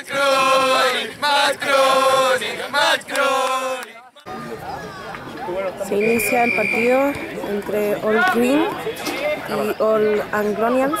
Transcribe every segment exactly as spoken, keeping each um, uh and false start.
Macron, Macron, Macron. Se inicia el partido entre Old Green y Old Anglonians.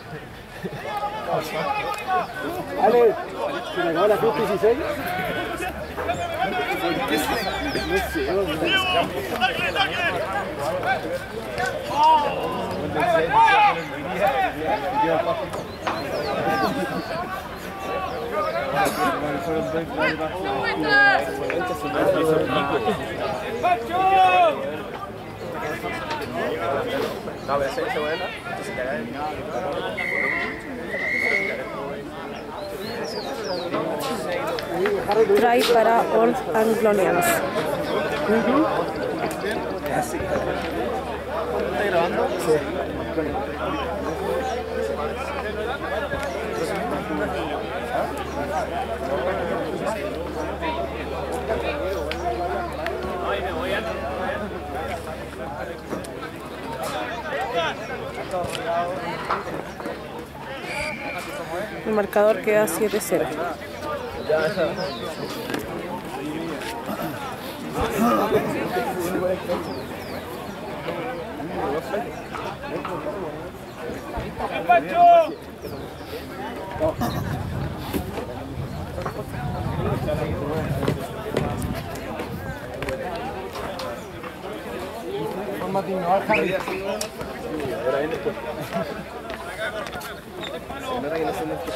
Ale, ¿se acabó la fiesta dieciséis? No, voy a hacer buena, entonces cagar el niño. Try para Old Anglonians. ¿Estás grabando? Sí. Ay, me voy a... El marcador queda siete cero. Ahora viene esto. Se nota que no son estos.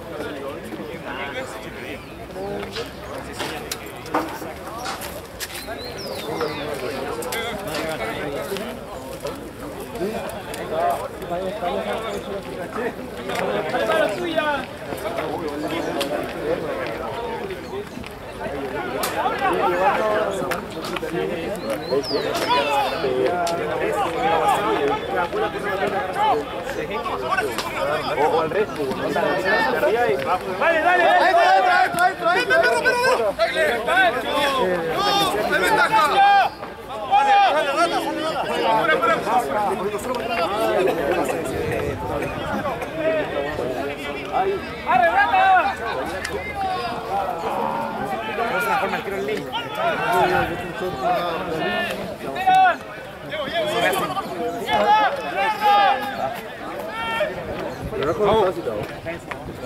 resto, dale, dale, ahí está, ahí está, ahí está, pero no con el citado.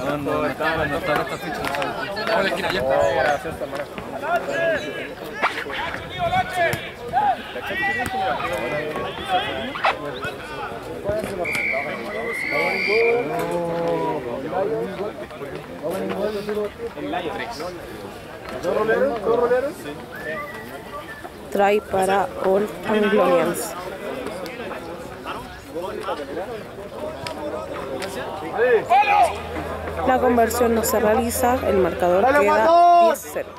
Cuando estaba en esta ficha, no la esquina, ya está. Trae para Old Anglonians. La conversión no se realiza, el marcador queda diez cero.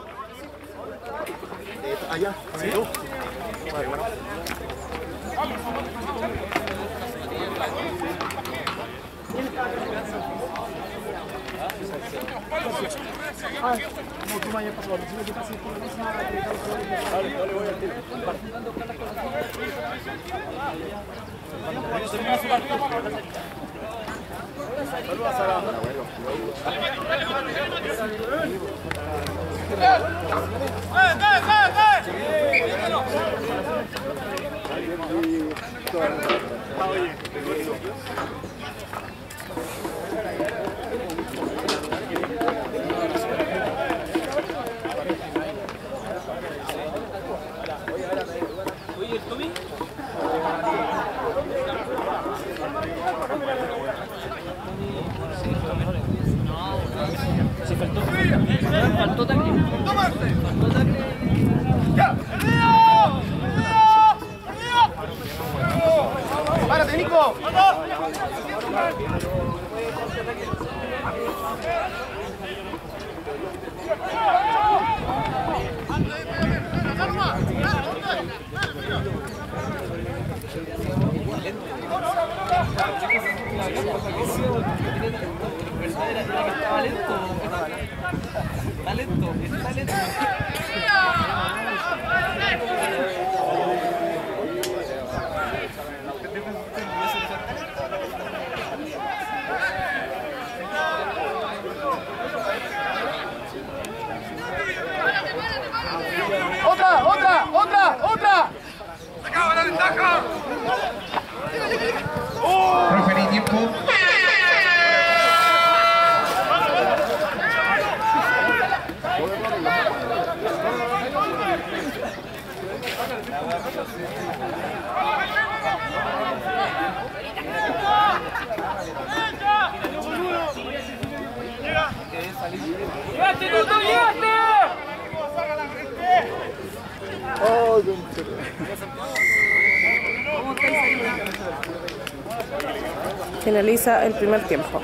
Finaliza el primer tiempo.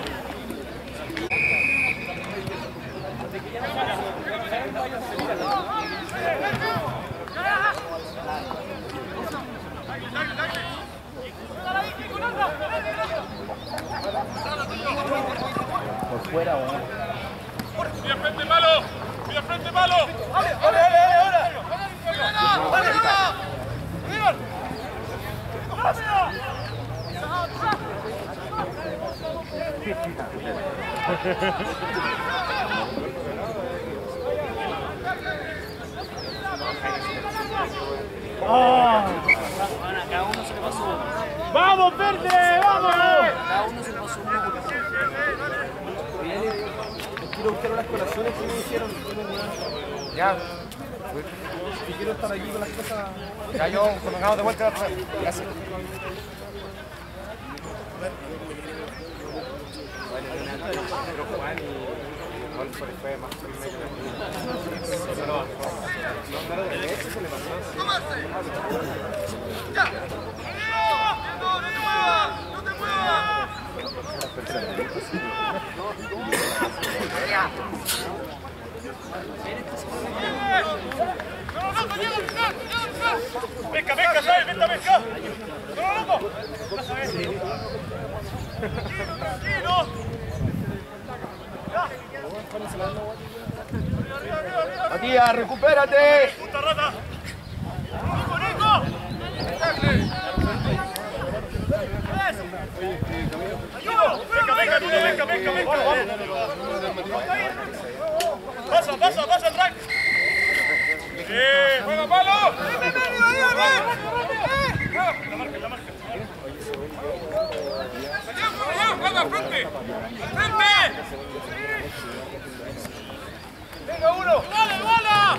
Por fuera, ¡cuida frente malo! ¡Cuida frente malo! ¡Ale, ale, ale, ahora! ¡Ale, cada uno se le pasó! ¡Vamos, verde! ¡Vamos! Cada uno se le pasó un poco. Quiero buscar unas colaciones que me hicieron. Ya. Si quiero estar allí con las cosas. Ya yo, cuando acabamos de vuelta, gracias. Pero Juan y Juan fue más firme que la no, claro, de hecho se le pasó. ¡Tómase! ¡Ya! ¡No, no te muevas! ¡No te muevas! Venga, venga, sale, venga, venga. No, loco. Matías, recupérate. Puta rata. Nico, Nico. Venga, venga, venga, venga, venga. Pasa, pasa, pasa el track. Sí, juega palo. La marca, la marca. Allá, juega, frente. Frente. Venga, uno. Dale, bola.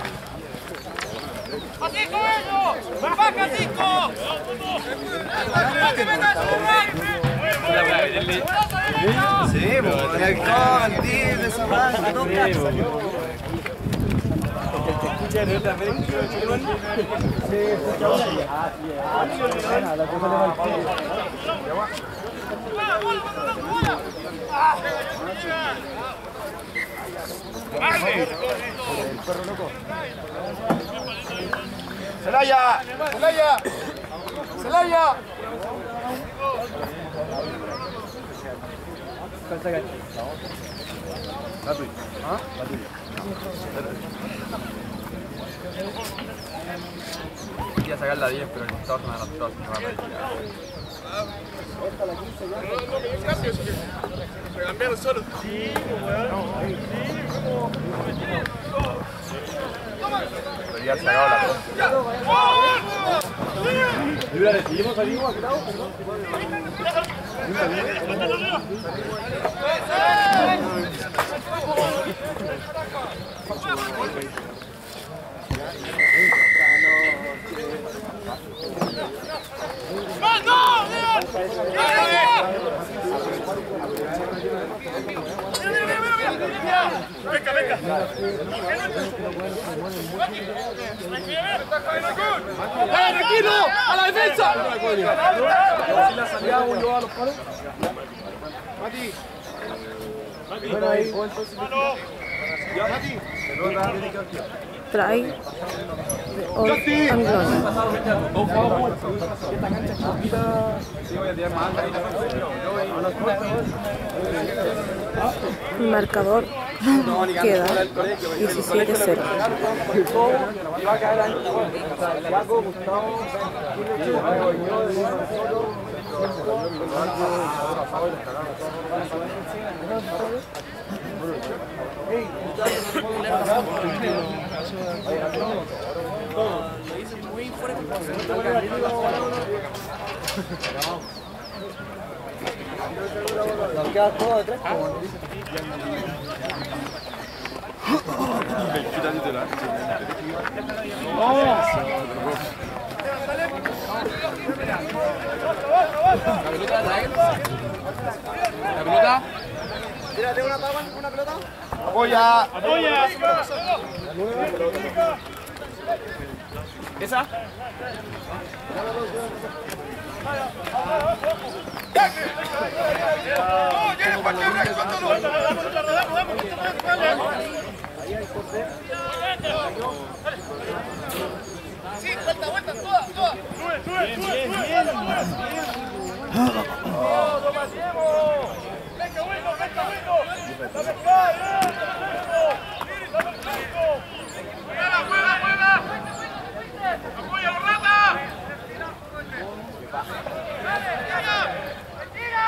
¡Así con ellos! ¡Baja, Tico! ¡No te metas en el aire! Sí, pues, esa raza, no te escucha de otra vez. Sí, escucha. Celaya, Celaya, Celaya. La tuya. ¿Ah? La tuya. No. Quería sacar la diez, pero el costado se me adaptó, se me va a pedir. No, no, me dio cambio, eso que me cambiaron solo. Sí, weón. Sí, como. Debería haber sacado la dos. Libra, ¿recibimos al hijo a Grau? Perdón. Venga, venga. Tranquilo, a la defensa. Mati. Bueno, ahí. Ya, Mati. Trae Old Anglonians. Marcador queda diecisiete cero. Lo hice muy fuerte. Nos queda todo de tres. La pelota de la La pelota. Tírate una pava, una pelota. Apoya. Apoya. ¿Esa? Sí, vuelta, vuelta, toda, toda. Sube, sube, sube, sube. ¡Venga, bueno, venga, bueno! ¡Dame claro! ¡Dame claro! ¡Fuera, fuera, fuera! ¡Apoya, rata! ¡Dale, tira! ¡Tira!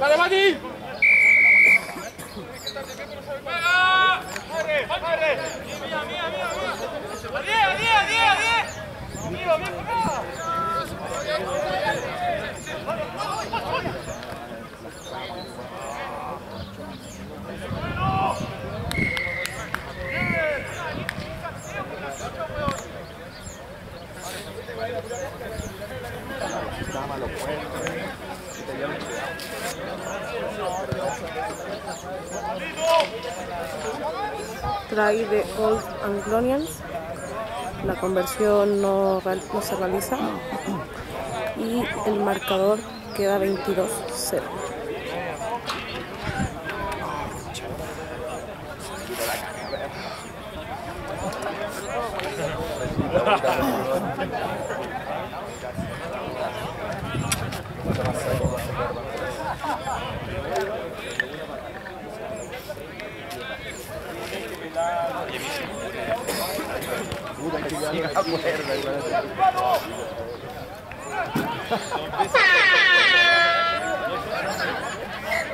¡Dale, Mati! ¡Para! ¡Corre! ¡Corre! ¡Mía, mía, mía, mía! ¡Diez, diez, diez, diez! ¡Amigo, bien jugado! Trae de Old Anglonians, la conversión no, no se realiza y el marcador queda veintidós cero.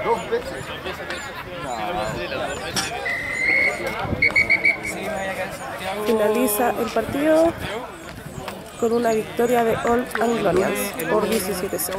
Dos veces. Finaliza el partido con una victoria de Old Anglonians por diecisiete a cero.